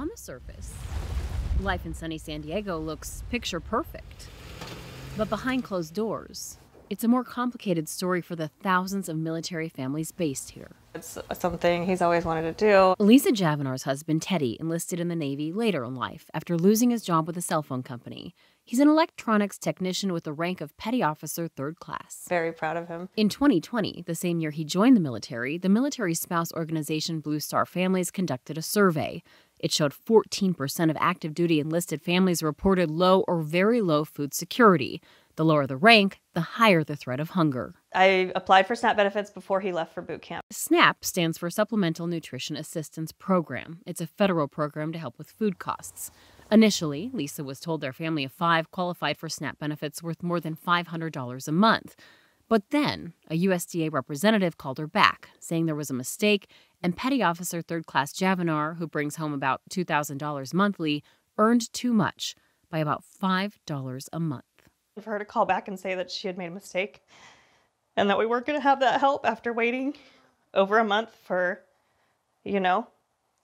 on the surface, life in sunny San Diego looks picture perfect. But behind closed doors, it's a more complicated story for the thousands of military families based here. It's something he's always wanted to do. Lisa Javanar's husband, Teddy, enlisted in the Navy later in life after losing his job with a cell phone company. He's an electronics technician with the rank of Petty Officer 3rd Class. Very proud of him. In 2020, the same year he joined the military spouse organization Blue Star Families conducted a survey. It showed 14% of active duty enlisted families reported low or very low food security. The lower the rank, the higher the threat of hunger. I applied for SNAP benefits before he left for boot camp. SNAP stands for Supplemental Nutrition Assistance Program. It's a federal program to help with food costs. Initially, Lisa was told their family of 5 qualified for SNAP benefits worth more than $500 a month. But then, a USDA representative called her back, saying there was a mistake, and Petty Officer 3rd Class Javanar, who brings home about $2,000 monthly, earned too much, by about $5 a month. For her to call back and say that she had made a mistake and that we weren't going to have that help after waiting over a month for, you know,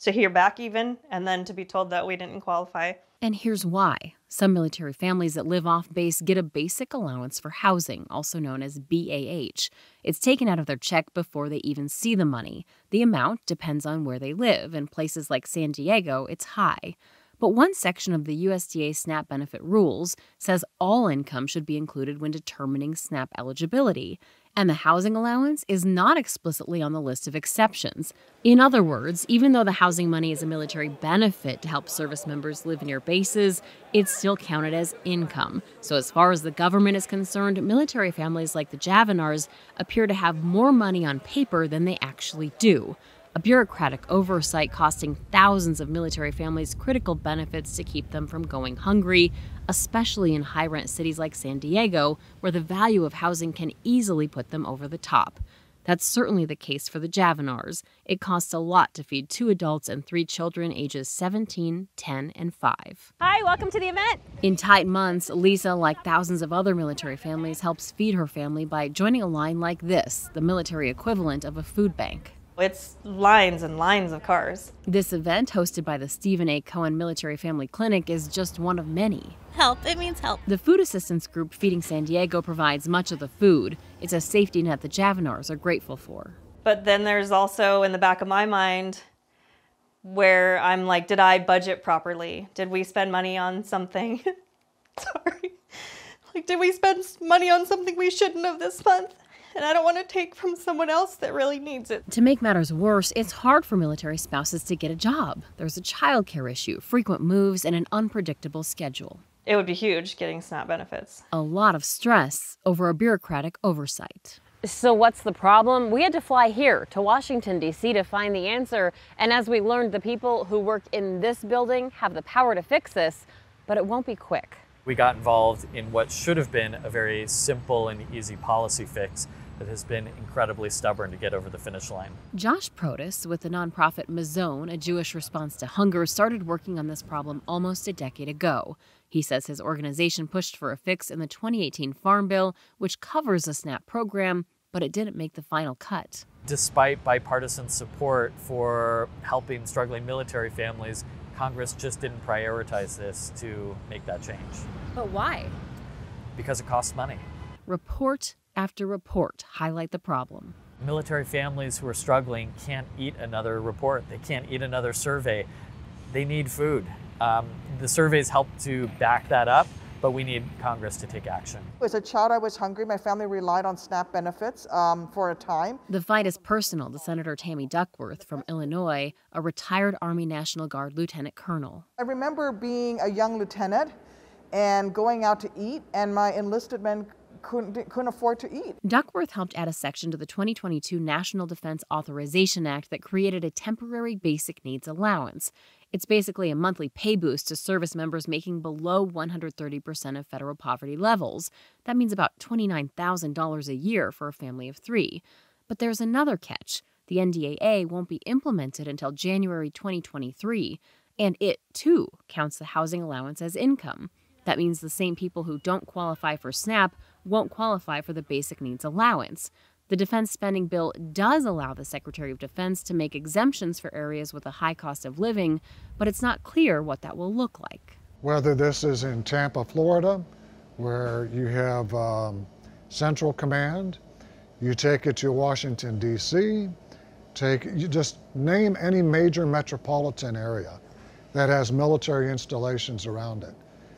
to hear back even, and then to be told that we didn't qualify. And here's why. Some military families that live off base get a basic allowance for housing, also known as BAH. It's taken out of their check before they even see the money. The amount depends on where they live. In places like San Diego, it's high. But one section of the USDA SNAP benefit rules says all income should be included when determining SNAP eligibility, and the housing allowance is not explicitly on the list of exceptions. In other words, even though the housing money is a military benefit to help service members live near bases, it's still counted as income. So as far as the government is concerned, military families like the Javanars appear to have more money on paper than they actually do. A bureaucratic oversight costing thousands of military families critical benefits to keep them from going hungry, especially in high-rent cities like San Diego, where the value of housing can easily put them over the top. That's certainly the case for the Javanars. It costs a lot to feed 2 adults and 3 children ages 17, 10, and 5. Hi, welcome to the event. In tight months, Lisa, like thousands of other military families, helps feed her family by joining a line like this, the military equivalent of a food bank. It's lines and lines of cars. This event, hosted by the Stephen A. Cohen Military Family Clinic, is just one of many. Help, it means help. The food assistance group Feeding San Diego provides much of the food. It's a safety net the Javanars are grateful for. But then there's also, in the back of my mind, where I'm like, did I budget properly? Did we spend money on something? Sorry. Like, did we spend money on something we shouldn't have this month? And I don't want to take from someone else that really needs it. To make matters worse, it's hard for military spouses to get a job. There's a childcare issue, frequent moves, and an unpredictable schedule. It would be huge getting SNAP benefits. A lot of stress over a bureaucratic oversight. So what's the problem? We had to fly here to Washington, D.C. to find the answer. And as we learned, the people who work in this building have the power to fix this, but it won't be quick. We got involved in what should have been a very simple and easy policy fix that has been incredibly stubborn to get over the finish line. Josh Protas, with the nonprofit Mazon, a Jewish response to hunger, started working on this problem almost a decade ago. He says his organization pushed for a fix in the 2018 Farm Bill, which covers the SNAP program, but it didn't make the final cut. Despite bipartisan support for helping struggling military families, Congress just didn't prioritize this to make that change. But why? Because it costs money. Report after report highlight the problem. Military families who are struggling can't eat another report. They can't eat another survey. They need food. The surveys help to back that up, but we need Congress to take action. As a child, I was hungry. My family relied on SNAP benefits for a time. The fight is personal to Senator Tammy Duckworth from Illinois, a retired Army National Guard lieutenant colonel. I remember being a young lieutenant and going out to eat, and my enlisted men couldn't afford to eat. Duckworth helped add a section to the 2022 National Defense Authorization Act that created a temporary basic needs allowance. It's basically a monthly pay boost to service members making below 130% of federal poverty levels. That means about $29,000 a year for a family of 3. But there's another catch. The NDAA won't be implemented until January 2023, and it, too, counts the housing allowance as income. That means the same people who don't qualify for SNAP won't qualify for the basic needs allowance. The defense spending bill does allow the Secretary of Defense to make exemptions for areas with a high cost of living, but it's not clear what that will look like. Whether this is in Tampa, Florida, where you have Central Command, you take it to Washington, D.C., you just name any major metropolitan area that has military installations around it,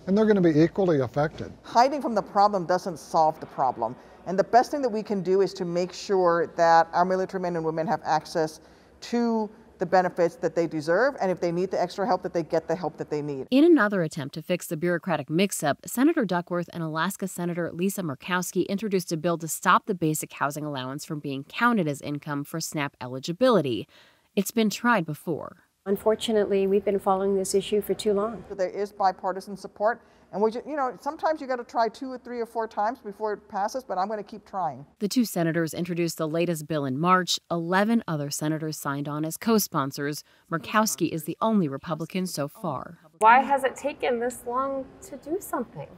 and they're going to be equally affected. Hiding from the problem doesn't solve the problem, and the best thing that we can do is to make sure that our military men and women have access to the benefits that they deserve, and if they need the extra help, that they get the help that they need. In another attempt to fix the bureaucratic mix-up, Senator Duckworth and Alaska Senator Lisa Murkowski introduced a bill to stop the basic housing allowance from being counted as income for SNAP eligibility. It's been tried before. Unfortunately, we've been following this issue for too long. There is bipartisan support. And we just, you know, sometimes you got to try 2 or 3 or 4 times before it passes, but I'm going to keep trying. The two senators introduced the latest bill in March. 11 other senators signed on as co-sponsors. Murkowski is the only Republican so far. Why has it taken this long to do something?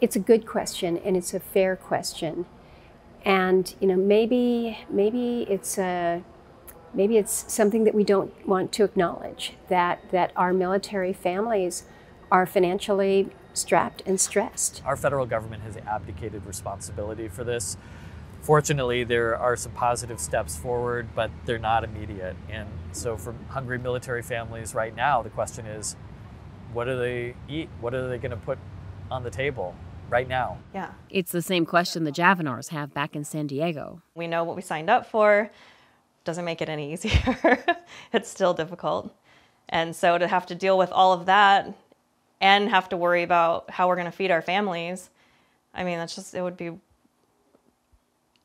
It's a good question, and it's a fair question. And, you know, maybe it's something that we don't want to acknowledge, that our military families are financially strapped and stressed. Our federal government has abdicated responsibility for this. Fortunately, there are some positive steps forward, but they're not immediate. And so for hungry military families right now, the question is, what do they eat? What are they going to put on the table right now? Yeah. It's the same question the Javanars have back in San Diego. We know what we signed up for. Doesn't make it any easier. It's still difficult. And so to have to deal with all of that and have to worry about how we're going to feed our families, I mean, that's just, it would be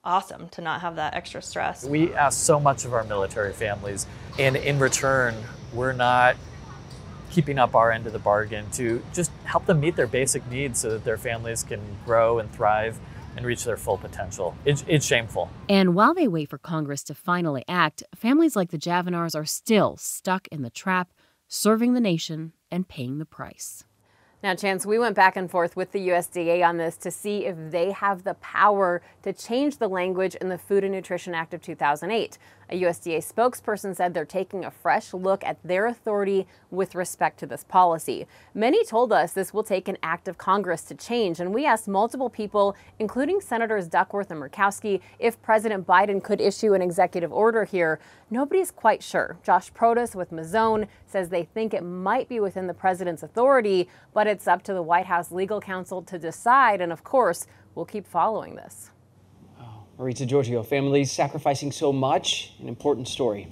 awesome to not have that extra stress. We ask so much of our military families, and in return, we're not keeping up our end of the bargain to just help them meet their basic needs so that their families can grow and thrive and reach their full potential. It's shameful. And while they wait for Congress to finally act, families like the Javanars are still stuck in the trap, serving the nation and paying the price. Now, Chance, we went back and forth with the USDA on this to see if they have the power to change the language in the Food and Nutrition Act of 2008. A USDA spokesperson said they're taking a fresh look at their authority with respect to this policy. Many told us this will take an act of Congress to change, and we asked multiple people, including Senators Duckworth and Murkowski, if President Biden could issue an executive order here. Nobody's quite sure. Josh Protas with Mazon says they think it might be within the president's authority, but it's up to the White House legal counsel to decide, and of course, we'll keep following this. Marisa Giorgio, families sacrificing so much, an important story.